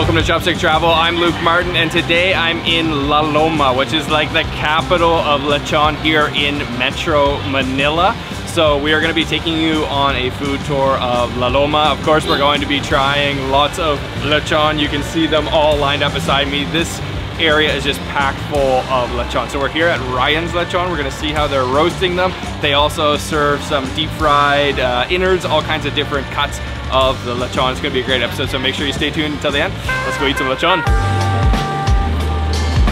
Welcome to Chopstick Travel. I'm Luke Martin, and today I'm in La Loma, which is like the capital of lechon here in Metro Manila. So we are going to be taking you on a food tour of La Loma. Of course, we're going to be trying lots of lechon. You can see them all lined up beside me. This area is just packed full of lechon. So we're here at Ryan's Lechon. We're gonna see how they're roasting them. They also serve some deep fried innards, all kinds of different cuts of the lechon. It's gonna be a great episode, so make sure you stay tuned until the end. Let's go eat some lechon.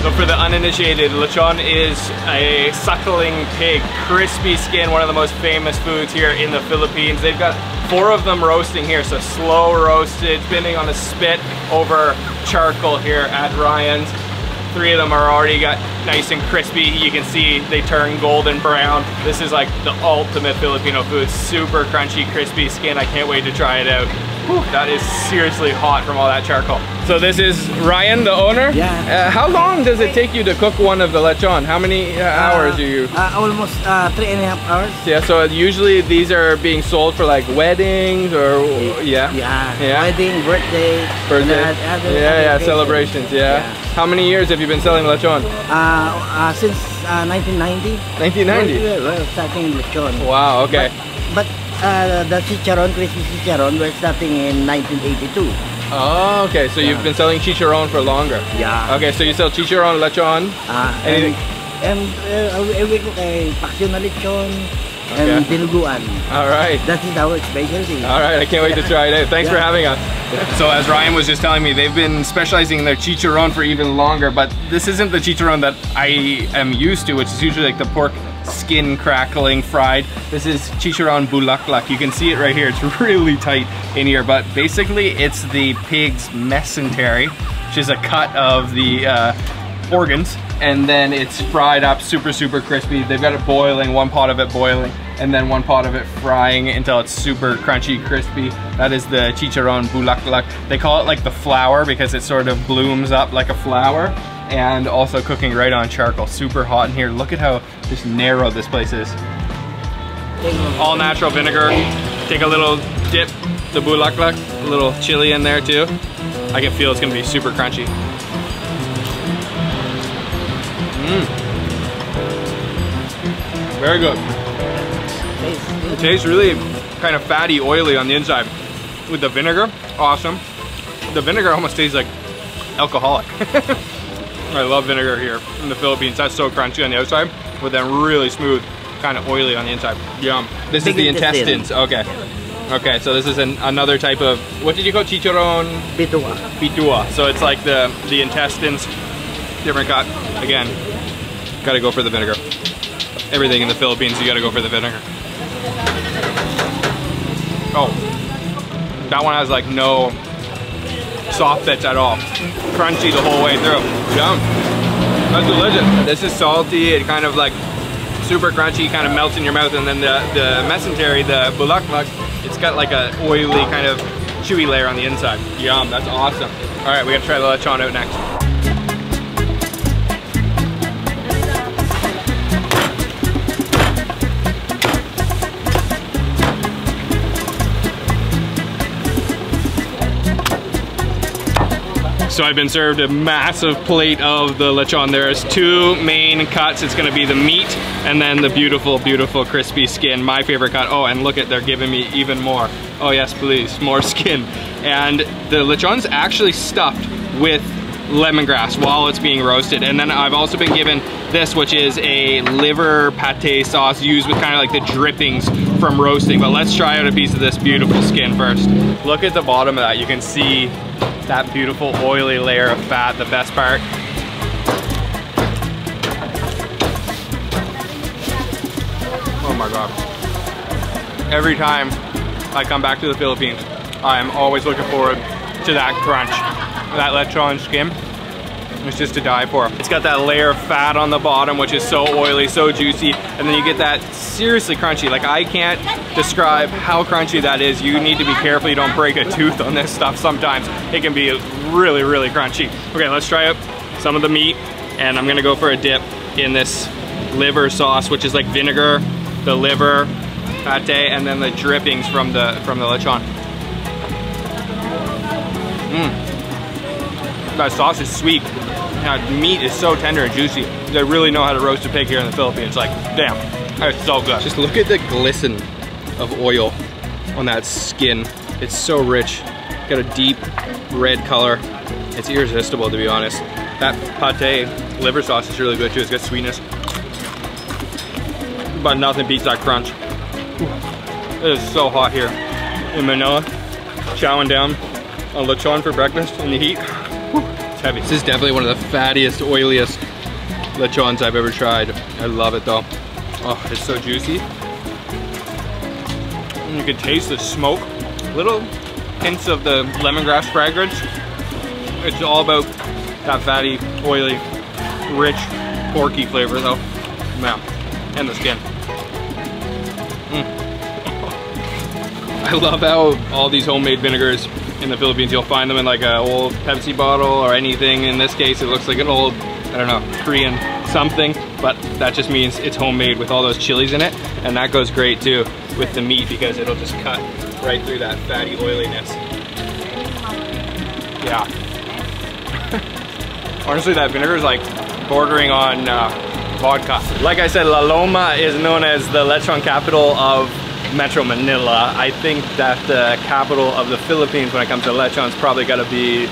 So for the uninitiated, lechon is a suckling pig, crispy skin, one of the most famous foods here in the Philippines. They've got four of them roasting here, so slow roasted, spinning on a spit over charcoal here at Ryan's. Three of them are already got nice and crispy. You can see they turn golden brown. This is like the ultimate Filipino food. Super crunchy, crispy skin. I can't wait to try it out. Whew, that is seriously hot from all that charcoal. So this is Ryan, the owner? Yeah. How long does it take you to cook one of the lechon? How many hours do you? Almost 3.5 hours. Yeah, so usually these are being sold for like weddings or yeah? Yeah, yeah. Wedding, birthday. Other celebrations, yeah. How many years have you been selling lechon? Since 1990. 1990? We're starting lechon. Wow, okay. But the chicharon, crispy chicharon, we're starting in 1982. Oh, okay. So you've been selling chicharon for longer. Yeah. Okay, so you sell chicharon, lechon. And we cook a paksiw na lechon and diluguan. All right. That is our specialty. All right, I can't wait to try it out. Thanks for having us. So as Ryan was just telling me, they've been specializing in their chicharon for even longer, but this isn't the chicharon that I am used to, which is usually like the pork skin crackling fried. This is chicharon bulaklak. You can see it right here. It's really tight in here, but basically it's the pig's mesentery, which is a cut of the organs, and then it's fried up super, super crispy. They've got it boiling, one pot of it boiling, and then one pot of it frying until it's super crunchy, crispy. That is the chicharon bulaklak. They call it like the flower because it sort of blooms up like a flower, and also cooking right on charcoal. Super hot in here. Look at how just narrow this place is. All natural vinegar. Take a little dip, the bulaklak, a little chili in there too. I can feel it's gonna be super crunchy. Very good. It tastes really kind of fatty, oily on the inside. With the vinegar, awesome. The vinegar almost tastes like alcoholic. I love vinegar here in the Philippines. That's so crunchy on the outside, but then really smooth, kind of oily on the inside. Yum. This is the intestines. Okay. Okay, so this is another type of, what did you call chicharon? Bitua. Bitua. So it's like the intestines, different cut. Again, gotta go for the vinegar. Everything in the Philippines, you gotta go for the vinegar. Oh, that one has like no soft bits at all. Crunchy the whole way through. Yum. That's delicious. This is salty, it kind of like super crunchy, kind of melts in your mouth, and then the mesentery, the bulaklak, it's got like a oily kind of chewy layer on the inside. Yum, that's awesome. All right, we gotta try the lechon out next. So I've been served a massive plate of the lechon. There's two main cuts. It's gonna be the meat and then the beautiful, beautiful crispy skin. My favorite cut. Oh, and look at, they're giving me even more. Oh yes, please, more skin. And the lechon's actually stuffed with lemongrass while it's being roasted. And then I've also been given this, which is a liver pate sauce used with kind of like the drippings from roasting. But let's try out a piece of this beautiful skin first. Look at the bottom of that. You can see that beautiful oily layer of fat, the best part. Oh my God. Every time I come back to the Philippines, I'm always looking forward to that crunch. That lechon skin is just to die for. It's got that layer of fat on the bottom, which is so oily, so juicy, and then you get that seriously crunchy. Like, I can't describe how crunchy that is. You need to be careful you don't break a tooth on this stuff sometimes. It can be really, really crunchy. Okay, let's try out some of the meat, and I'm gonna go for a dip in this liver sauce, which is like vinegar, the liver, pate, and then the drippings from the lechon. The sauce is sweet. The meat is so tender and juicy. They really know how to roast a pig here in the Philippines. Like, damn, that's so good. Just look at the glisten of oil on that skin. It's so rich. Got a deep red color. It's irresistible, to be honest. That pate liver sauce is really good too. It's got sweetness. But nothing beats that crunch. It is so hot here in Manila. Chowing down on lechon for breakfast in the heat. It's heavy. This is definitely one of the fattiest, oiliest lechons I've ever tried. I love it though. Oh, it's so juicy. And you can taste the smoke. Little hints of the lemongrass fragrance. It's all about that fatty, oily, rich, porky flavor though. Man, and the skin. I love how all these homemade vinegars in the Philippines, you'll find them in like an old Pepsi bottle or anything. In this case, it looks like an old, I don't know, Korean something, but that just means it's homemade with all those chilies in it. And that goes great too with the meat because it'll just cut right through that fatty oiliness. Yeah. Honestly, that vinegar is like bordering on vodka. Like I said, La Loma is known as the lechon capital of Metro Manila. I think that the capital of the Philippines when it comes to lechon's probably got to be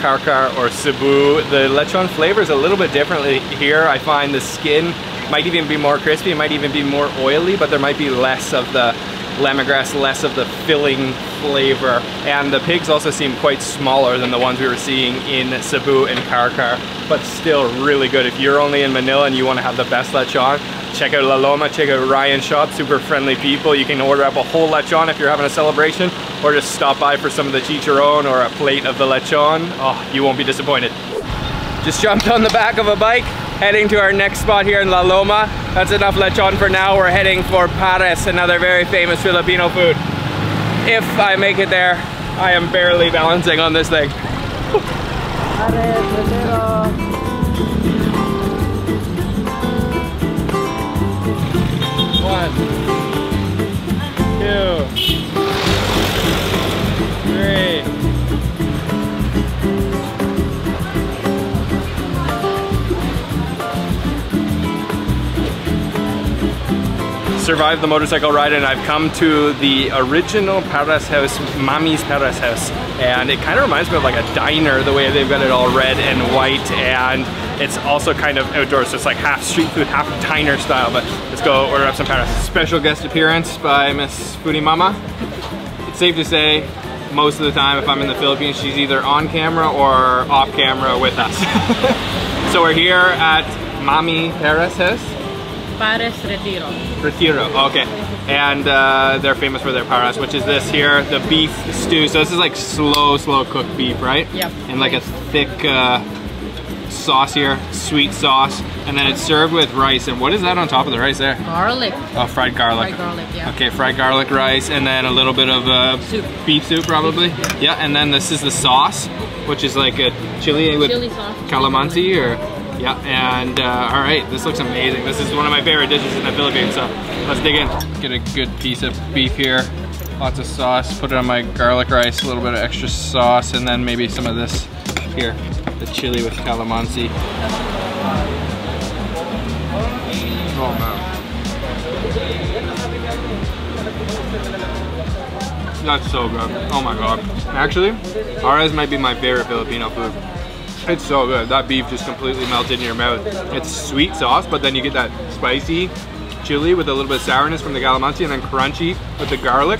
Carcar or Cebu. The lechon flavor is a little bit differently here. I find the skin might even be more crispy, it might even be more oily, but there might be less of the lemongrass, less of the filling flavor. And the pigs also seem quite smaller than the ones we were seeing in Cebu and Carcar, but still really good. If you're only in Manila and you want to have the best lechon, check out La Loma, check out Ryan's shop, super friendly people. You can order up a whole lechon if you're having a celebration, or just stop by for some of the chicharon or a plate of the lechon. Oh, you won't be disappointed. Just jumped on the back of a bike, heading to our next spot here in La Loma. That's enough lechon for now. We're heading for Pares, another very famous Filipino food. If I make it there, I am barely balancing on this thing. Pares Retiro. One, two, three. Survived the motorcycle ride and I've come to the original Pares House, Mami's Pares House, and it kind of reminds me of like a diner, the way they've got it all red and white, and it's also kind of outdoors, so it's like half street food, half diner style. But let's go order up some Pares. Special guest appearance by Miss Foodie Mama. It's safe to say most of the time if I'm in the Philippines, she's either on camera or off camera with us. So we're here at Mami Pares House. Pares Retiro. Retiro, okay. And they're famous for their pares, which is this here, the beef stew. So this is like slow cooked beef, right? Yep. And like a thick sauce here, sweet sauce. And then it's served with rice. And what is that on top of the rice there? Garlic. Oh, fried garlic. Fried garlic, yeah. Okay, fried garlic rice, and then a little bit of soup. Beef soup probably. Yeah, and then this is the sauce, which is like a chili with sauce. Calamansi or... Yeah, and all right, this looks amazing. This is one of my favorite dishes in the Philippines, so let's dig in. Get a good piece of beef here, lots of sauce, put it on my garlic rice, a little bit of extra sauce, and then maybe some of this here, the chili with calamansi. Oh man. That's so good, oh my God. Actually, pares might be my favorite Filipino food. It's so good. That beef just completely melted in your mouth. It's sweet sauce, but then you get that spicy chili with a little bit of sourness from the calamansi, and then crunchy with the garlic.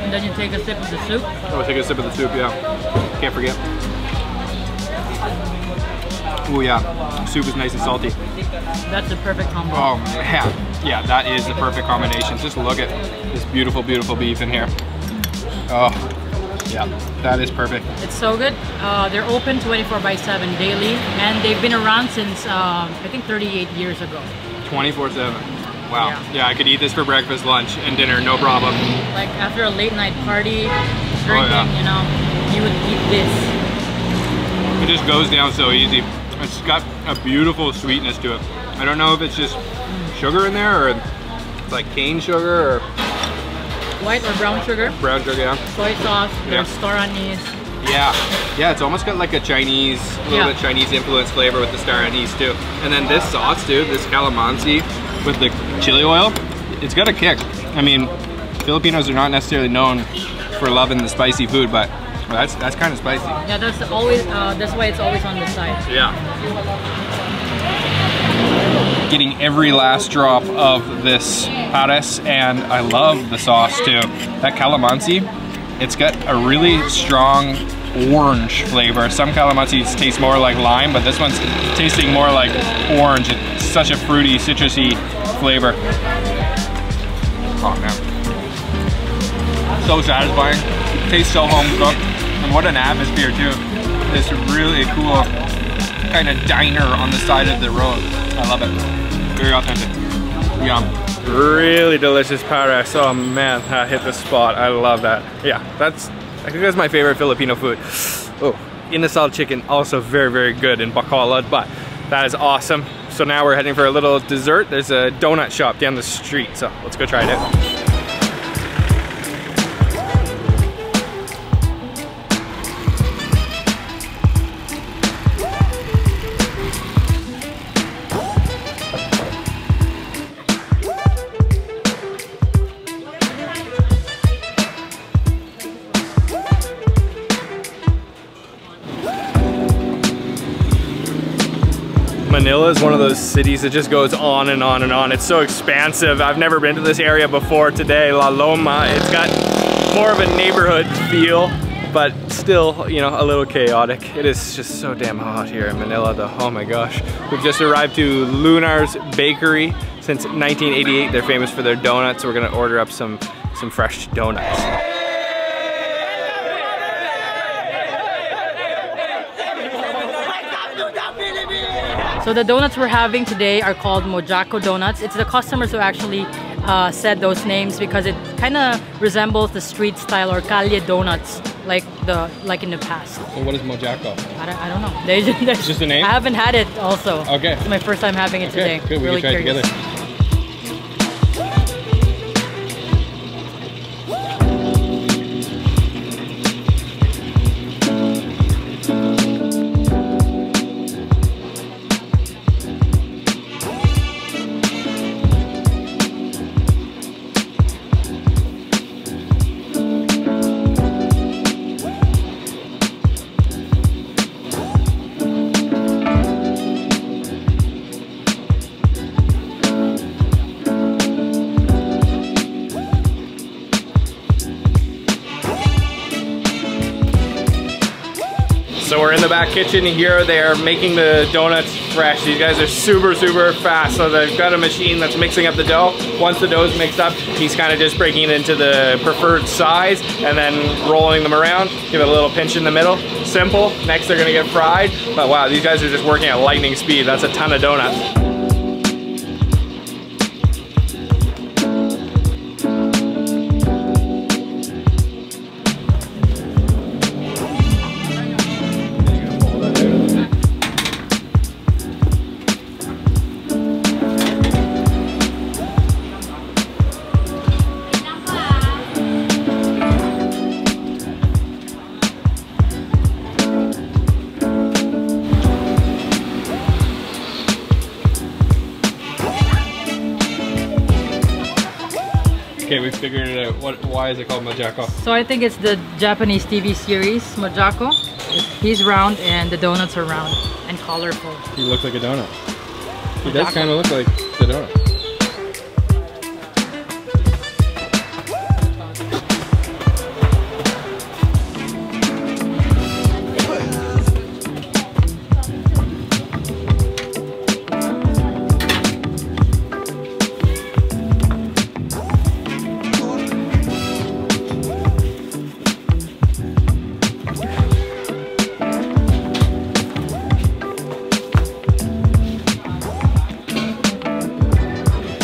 And then you take a sip of the soup. Oh, take a sip of the soup, yeah. Can't forget. Oh yeah, soup is nice and salty. That's the perfect combo. Oh yeah, yeah, that is the perfect combination. Just look at this beautiful, beautiful beef in here. Oh. Yeah, that is perfect. It's so good. They're open 24/7 daily, and they've been around since I think 38 years ago. 24/7. Wow. Yeah, I could eat this for breakfast, lunch, and dinner, no problem. Like after a late night party, drinking, you know, you would eat this. It just goes down so easy. It's got a beautiful sweetness to it. I don't know if it's just sugar in there, or it's like cane sugar, or white or brown sugar? Brown sugar, yeah. Soy sauce, there's star anise, Yeah, it's almost got like a Chinese, a little bit Chinese influence flavor with the star anise too. And then this sauce, dude, this calamansi with the chili oil, it's got a kick. I mean, Filipinos are not necessarily known for loving the spicy food, but that's kind of spicy. Yeah, that's always that's why it's always on the side. Yeah. Getting every last drop of this pares, and I love the sauce too. That calamansi, it's got a really strong orange flavor. Some calamansi taste more like lime, but this one's tasting more like orange. It's such a fruity, citrusy flavor. Oh man, so satisfying. It tastes so home cooked, and what an atmosphere too. This really cool kind of diner on the side of the road. I love it. Very authentic. Yum. Really delicious pares. Oh man, that hit the spot. I love that. Yeah, I think that's my favorite Filipino food. Oh, inasal chicken, also very, very good in Bacolod, but that is awesome. So now we're heading for a little dessert. There's a donut shop down the street, so let's go try it out. Manila is one of those cities that just goes on and on and on. It's so expansive. I've never been to this area before today, La Loma. It's got more of a neighborhood feel, but still, you know, a little chaotic. It is just so damn hot here in Manila though, oh my gosh. We've just arrived to Lunar's Bakery. Since 1988, they're famous for their donuts. So we're gonna order up some fresh donuts. So the donuts we're having today are called Mojako donuts. It's the customers who actually said those names because it kind of resembles the street style or calle donuts like in the past. So what is Mojako? I don't know. It's just a name? I haven't had it also. Okay. It's my first time having it today. Good, really can try it together. Back kitchen here, they are making the donuts fresh. These guys are super, super fast. So they've got a machine that's mixing up the dough. Once the dough's mixed up, he's kind of just breaking it into the preferred size and then rolling them around. Give it a little pinch in the middle. Simple. Next, they're gonna get fried. But wow, these guys are just working at lightning speed. That's a ton of donuts. Okay, we figured it out. Why is it called Mojako? So I think it's the Japanese TV series, Mojako. He's round and the donuts are round and colorful. He looks like a donut. Mojako. He does kind of look like the donut.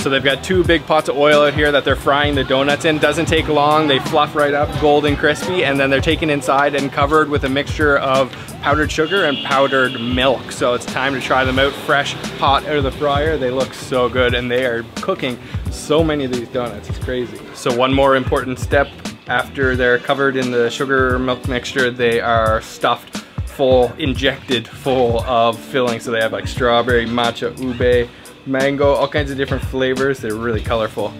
So they've got two big pots of oil out here that they're frying the donuts in. Doesn't take long, they fluff right up, golden crispy, and then they're taken inside and covered with a mixture of powdered sugar and powdered milk. So it's time to try them out fresh, hot out of the fryer. They look so good and they are cooking so many of these donuts, it's crazy. So one more important step, After they're covered in the sugar milk mixture, they are stuffed full, injected full of filling. So they have like strawberry, matcha, ube, mango, all kinds of different flavors. They're really colorful,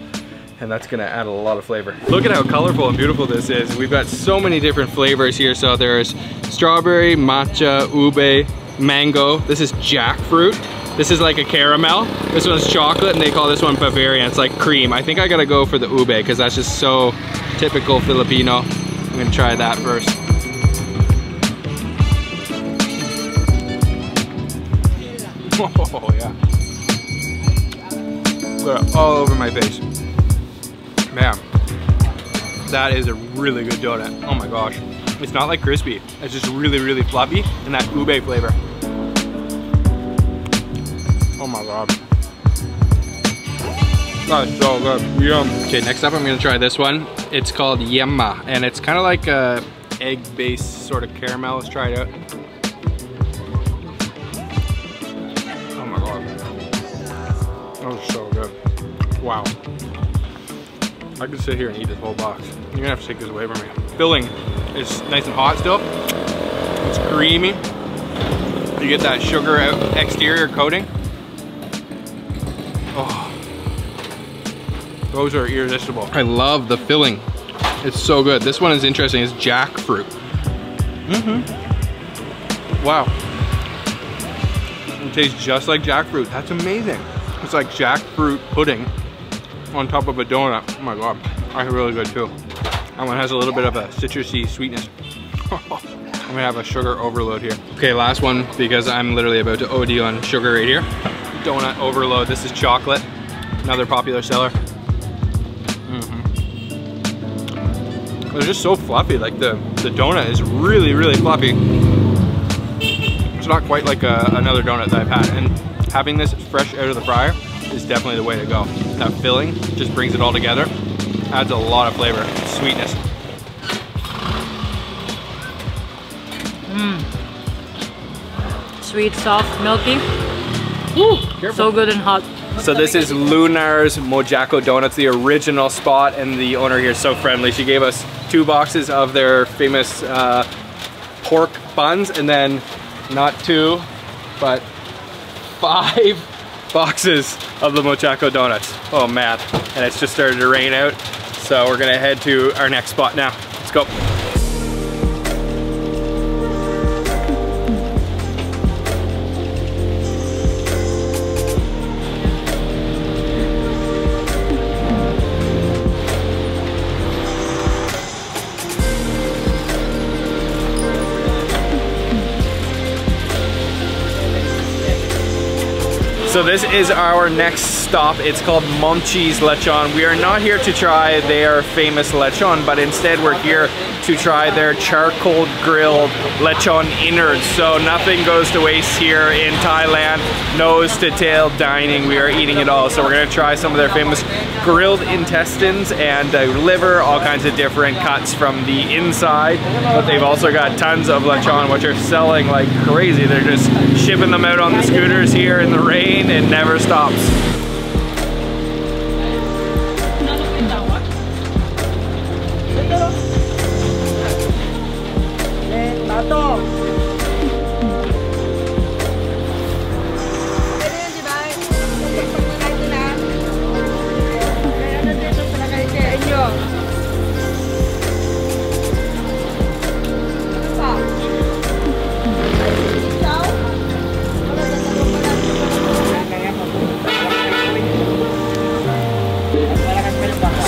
and that's gonna add a lot of flavor. Look at how colorful and beautiful this is. We've got so many different flavors here. So there's strawberry, matcha, ube, mango. This is jackfruit. This is like a caramel. This one's chocolate, and they call this one Bavarian. It's like cream. I think I gotta go for the ube because that's just so typical Filipino. I'm gonna try that first. Oh yeah. Put it all over my face. Man, that is a really good donut. Oh my gosh. It's not like crispy. It's just really, really fluffy, and that ube flavor. Oh my god. That is so good. Yum. Okay, next up I'm gonna try this one. It's called Yema, and it's kind of like a egg-based sort of caramel. Let's try it out. Oh my god. That was so good. Wow. I could sit here and eat this whole box. You're gonna have to take this away from me. Filling is nice and hot still. It's creamy. You get that sugar exterior coating. Oh, those are irresistible. I love the filling. It's so good. This one is interesting. It's jackfruit. Mm-hmm. Wow. It tastes just like jackfruit. That's amazing. It's like jackfruit pudding on top of a donut. Oh my god, that's really good too. That one has a little bit of a citrusy sweetness. I'm gonna have a sugar overload here. Okay, last one, because I'm literally about to OD on sugar right here. Donut overload. This is chocolate, another popular seller. Mm-hmm. They're just so fluffy. Like the donut is really, really fluffy. It's not quite like another donut that I've had, and having this fresh out of the fryer is definitely the way to go. That filling just brings it all together, adds a lot of flavor, sweetness. Mm. Sweet, soft, milky. Ooh, so good and hot. So this is Lunar's Mojako Donuts, the original spot, and the owner here is so friendly. She gave us 2 boxes of their famous pork buns, and then not 2, but 5 boxes of the Mojako donuts. Oh man, and it's just started to rain out, so we're gonna head to our next spot now. Let's go. So this is our next stop. It's called Monchie's Lechon. We are not here to try their famous lechon, but instead we're here to try their charcoal grilled lechon innards. So nothing goes to waste here in Thailand. Nose to tail dining, we are eating it all. So we're gonna try some of their famous grilled intestines and liver, all kinds of different cuts from the inside. But they've also got tons of lechon, which are selling like crazy. They're just shipping them out on the scooters here in the rain. It never stops.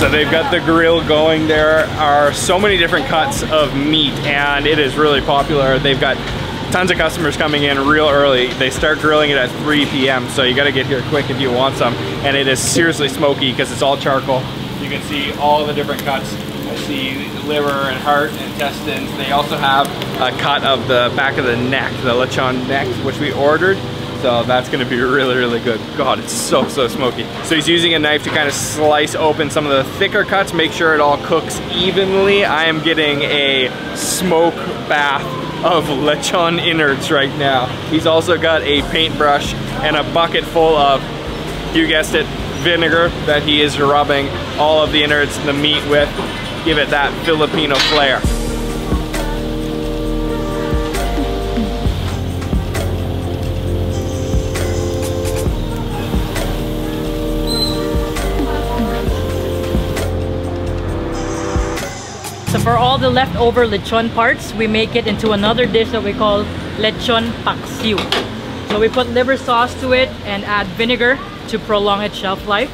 They've got the grill going. There are so many different cuts of meat, and it is really popular. They've got tons of customers coming in real early. They start grilling it at 3 p.m. so you got to get here quick if you want some. And it is seriously smoky because it's all charcoal. You can see all the different cuts. I see liver and heart and intestines. They also have a cut of the back of the neck, the lechon neck, which we ordered. So that's gonna be really, really good. God, it's so, so smoky. So he's using a knife to kind of slice open some of the thicker cuts, make sure it all cooks evenly. I am getting a smoke bath of lechon innards right now. He's also got a paintbrush and a bucket full of, you guessed it, vinegar that he is rubbing all of the innards, the meat with. give it that Filipino flair. For all the leftover lechon parts, we make it into another dish that we call lechon paksiw. So we put liver sauce to it and add vinegar to prolong its shelf life.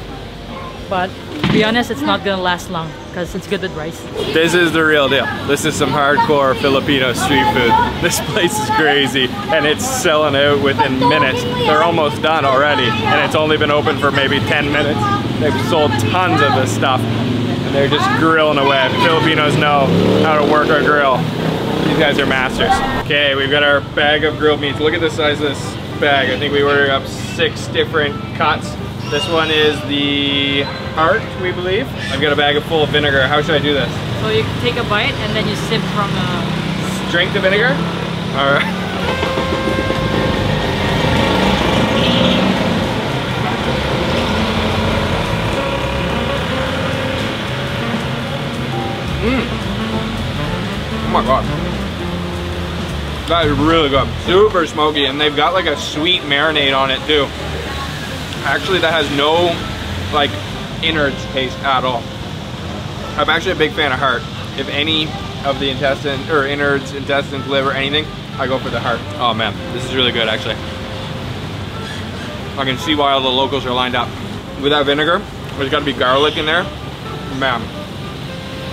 But to be honest, it's not gonna last long because it's good with rice. This is the real deal. This is some hardcore Filipino street food. This place is crazy and it's selling out within minutes. They're almost done already and it's only been open for maybe 10 minutes. They've sold tons of this stuff. They're just grilling away. Filipinos know how to work our grill. These guys are masters. Okay, we've got our bag of grilled meats. Look at the size of this bag. I think we ordered up 6 different cuts. This one is the heart, we believe. I've got a bag full of vinegar. How should I do this? So you take a bite and then you sip from the... Drink the vinegar? All right. Oh my god, that is really good. Super smoky, and they've got like a sweet marinade on it too. Actually, that has no like innards taste at all. I'm actually a big fan of heart. If any of the intestine or innards, intestines, liver, anything, I go for the heart. Oh man, this is really good actually. I can see why all the locals are lined up. With that vinegar, there's got to be garlic in there, man.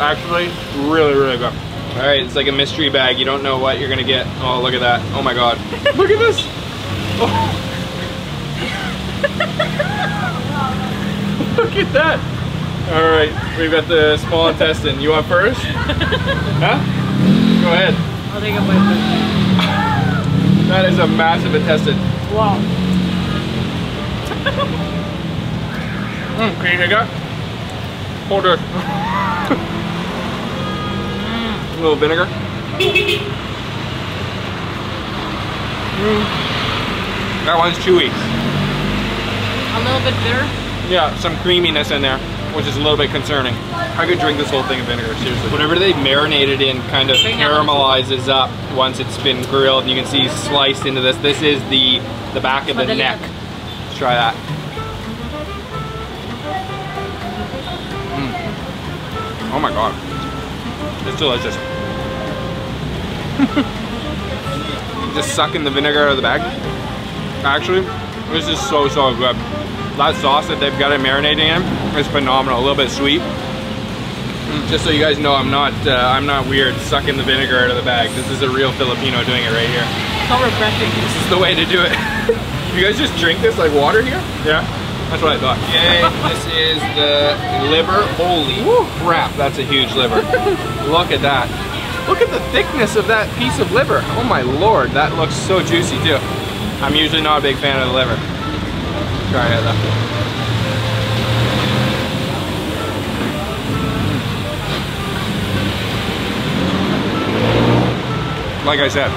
Actually, really good. All right, it's like a mystery bag. You don't know what you're gonna get. Oh, look at that. Oh my God. Look at this. Oh. Look at that. All right, we've got the small intestine. You want first? Huh? Go ahead. I'll take a bite. That is a massive intestine. Wow. Can you take that? Hold it. A little vinegar. That one's chewy. A little bit bitter? Yeah, some creaminess in there, which is a little bit concerning. I could drink this whole thing of vinegar, seriously. Whatever they marinated in kind of caramelizes up once it's been grilled. You can see sliced into this. This is the back of the neck. Let's try that. Oh my god. It's delicious. Just sucking the vinegar out of the bag. Actually, this is so good. That sauce that they've got it marinating in is phenomenal. A little bit sweet. Just so you guys know, I'm not weird sucking the vinegar out of the bag. This is a real Filipino doing it right here. It's so refreshing. This is the way to do it. You guys just drink this like water here? Yeah. That's what I thought. Okay, this is the liver. Holy crap, that's a huge liver. Look at that. Look at the thickness of that piece of liver. Oh my lord, that looks so juicy too. I'm usually not a big fan of the liver. Try it though. Like I said,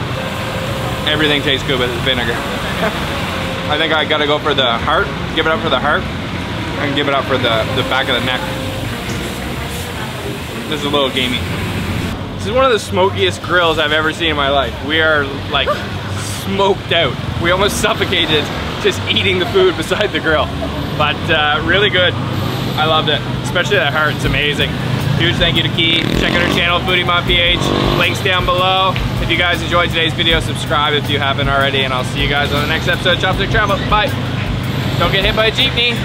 everything tastes good with vinegar. I think I gotta go for the heart, give it up for the heart, and give it up for the back of the neck. This is a little gamey. This is one of the smokiest grills I've ever seen in my life. We are like smoked out. We almost suffocated just eating the food beside the grill. But really good. I loved it. Especially that heart, it's amazing. Huge thank you to Keith. Check out her channel, Foodie Mom PH. Links down below. If you guys enjoyed today's video, subscribe if you haven't already, and I'll see you guys on the next episode of Chopstick Travel. Bye. Don't get hit by a jeepney.